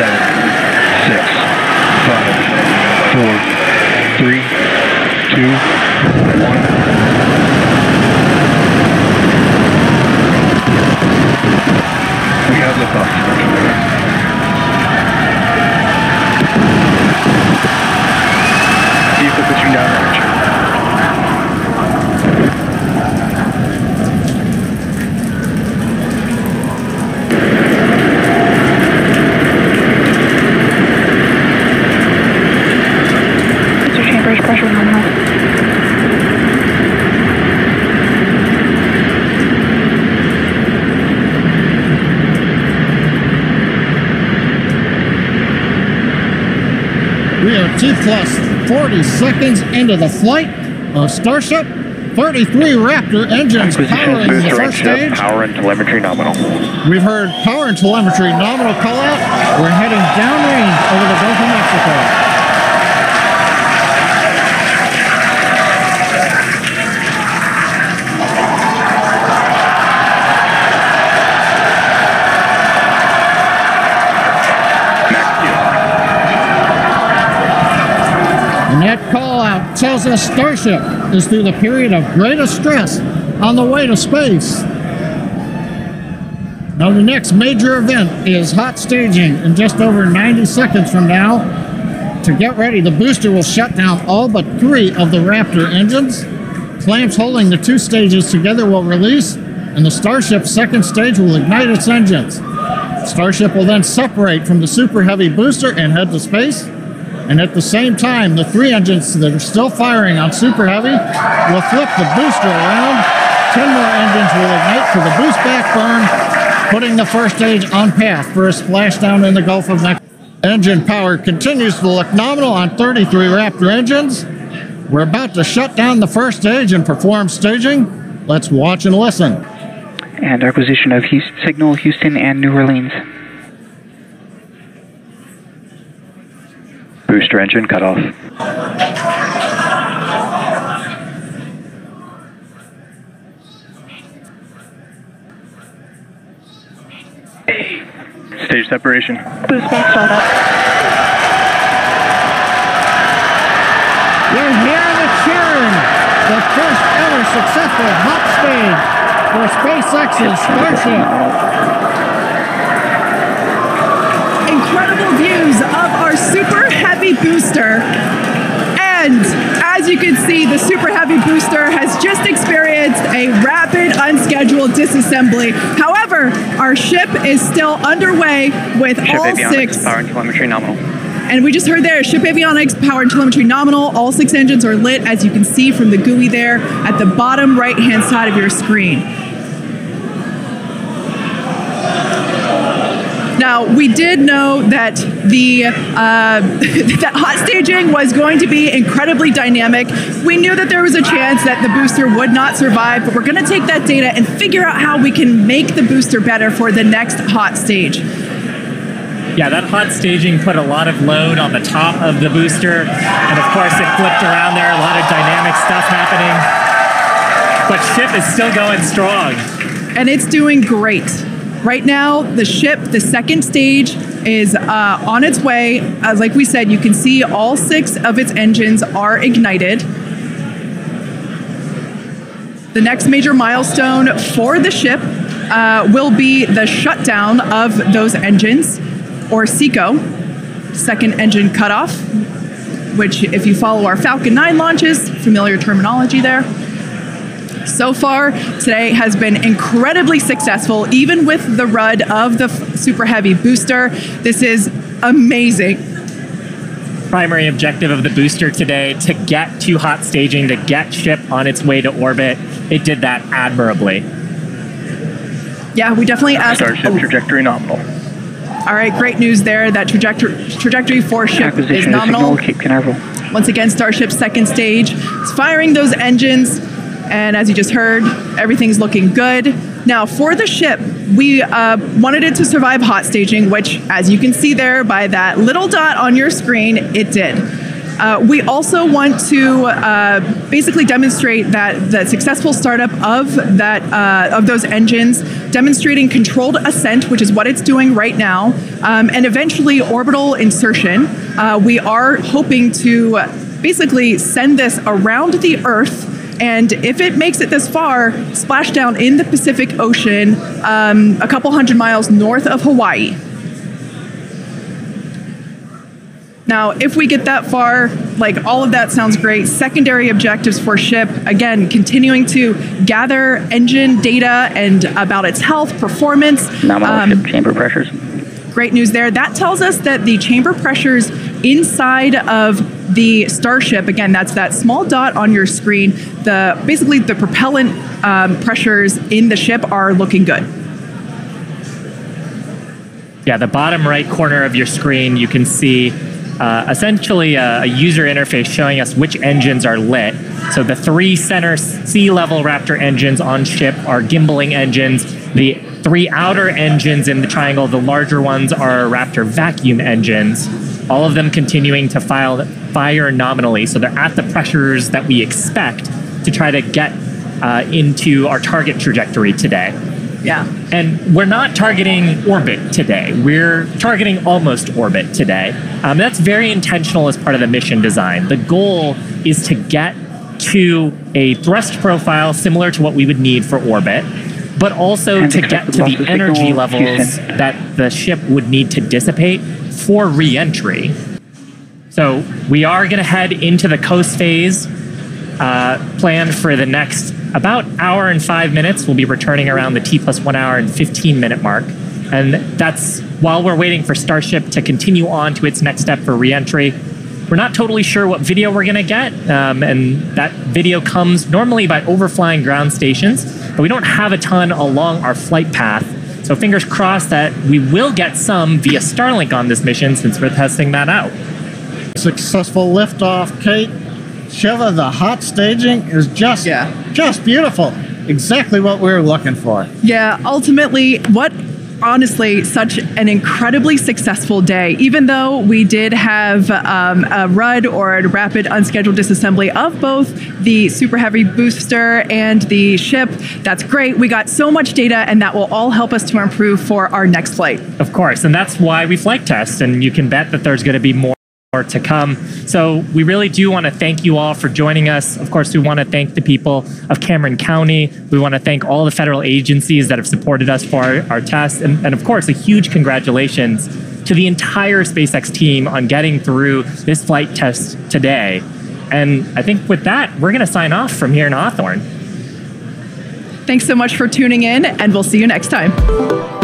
7, 6, 5, 4, 3, 2, 1. Plus 40 seconds into the flight of Starship, 33 Raptor engines powering the first stage. Power and telemetry nominal. We've heard power and telemetry nominal call out. We're heading downrange over the Gulf of Mexico. Tells us Starship is through the period of greatest stress on the way to space. Now the next major event is hot staging in just over 90 seconds from now. To get ready, the booster will shut down all but 3 of the Raptor engines. Clamps holding the 2 stages together will release, and the Starship's second stage will ignite its engines. Starship will then separate from the Super Heavy booster and head to space. And at the same time, the 3 engines that are still firing on Super Heavy will flip the booster around. 10 more engines will ignite for the boost backburn, putting the first stage on path for a splashdown in the Gulf of Mexico. Engine power continues to look nominal on 33 Raptor engines. We're about to shut down the first stage and perform staging. Let's watch and listen. And acquisition of signal Houston and New Orleans. Booster engine cutoff. Stage separation. Boost back startup. You're hearing the cheering. The first ever successful hot stage for SpaceX's Starship. Incredible views of our Super Heavy booster, and as you can see, the Super Heavy booster has just experienced a rapid unscheduled disassembly. However, our ship is still underway with all 6 power and telemetry nominal. And we just heard there, ship avionics, power and telemetry nominal. All 6 engines are lit, as you can see from the GUI there at the bottom right hand side of your screen. Now, we did know that the that hot staging was going to be incredibly dynamic. We knew that there was a chance that the booster would not survive, but we're going to take that data and figure out how we can make the booster better for the next hot stage. Yeah, that hot staging put a lot of load on the top of the booster, and of course it flipped around there, a lot of dynamic stuff happening. But ship is still going strong. And it's doing great. Right now, the ship, the second stage, is on its way. Like we said, you can see all 6 of its engines are ignited. The next major milestone for the ship will be the shutdown of those engines, or SECO, second engine cutoff, which, if you follow our Falcon 9 launches, familiar terminology there. So far, today has been incredibly successful, even with the RUD of the Super Heavy booster. This is amazing. Primary objective of the booster today, to get to hot staging, to get ship on its way to orbit. It did that admirably. Yeah, we definitely asked... Starship trajectory nominal. All right, great news there. That trajectory for ship is nominal. Keep Canaveral. Once again, Starship's second stage is firing those engines. And as you just heard, everything's looking good. Now, for the ship, we wanted it to survive hot staging, which, as you can see there by that little dot on your screen, it did. We also want to basically demonstrate that the successful startup of those engines, demonstrating controlled ascent, which is what it's doing right now, and eventually orbital insertion. We are hoping to basically send this around the Earth, and if it makes it this far, splash down in the Pacific Ocean a couple hundred miles north of Hawaii. Now, if we get that far, like, all of that sounds great. Secondary objectives for SHIP, again, continuing to gather engine data and about its health, performance. Nominal SHIP chamber pressures. Great news there. That tells us that the chamber pressures inside of the Starship, again, that's that small dot on your screen, basically the propellant pressures in the ship are looking good. Yeah, the bottom right corner of your screen, you can see essentially a user interface showing us which engines are lit. So the three center sea-level Raptor engines on ship are gimbaling engines. The three outer engines in the triangle, the larger ones, are Raptor vacuum engines. All of them continuing to fire nominally. So they're at the pressures that we expect to try to get into our target trajectory today. Yeah. And we're not targeting orbit today. We're targeting almost orbit today. That's very intentional as part of the mission design. The goal is to get to a thrust profile similar to what we would need for orbit, but also to get to the energy levels that the ship would need to dissipate for re-entry. So we are going to head into the coast phase planned for the next about hour and 5 minutes. We'll be returning around the T+1 hour and 15-minute mark. And that's while we're waiting for Starship to continue on to its next step for re-entry. We're not totally sure what video we're gonna get. And that video comes normally by overflying ground stations, but we don't have a ton along our flight path. So fingers crossed that we will get some via Starlink on this mission since we're testing that out. Successful liftoff, Kate. Shiva, the hot staging is just beautiful. Exactly what we were looking for. Yeah, ultimately, honestly, such an incredibly successful day. Even though we did have a RUD, or a rapid unscheduled disassembly, of both the Super Heavy Booster and the ship, that's great. We got so much data, and that will all help us to improve for our next flight. Of course, and that's why we flight test, and you can bet that there's going to be more to come. So we really do want to thank you all for joining us. Of course, we want to thank the people of Cameron County. We want to thank all the federal agencies that have supported us for our tests. And of course, a huge congratulations to the entire SpaceX team on getting through this flight test today. And I think with that, we're going to sign off from here in Hawthorne. Thanks so much for tuning in, and we'll see you next time.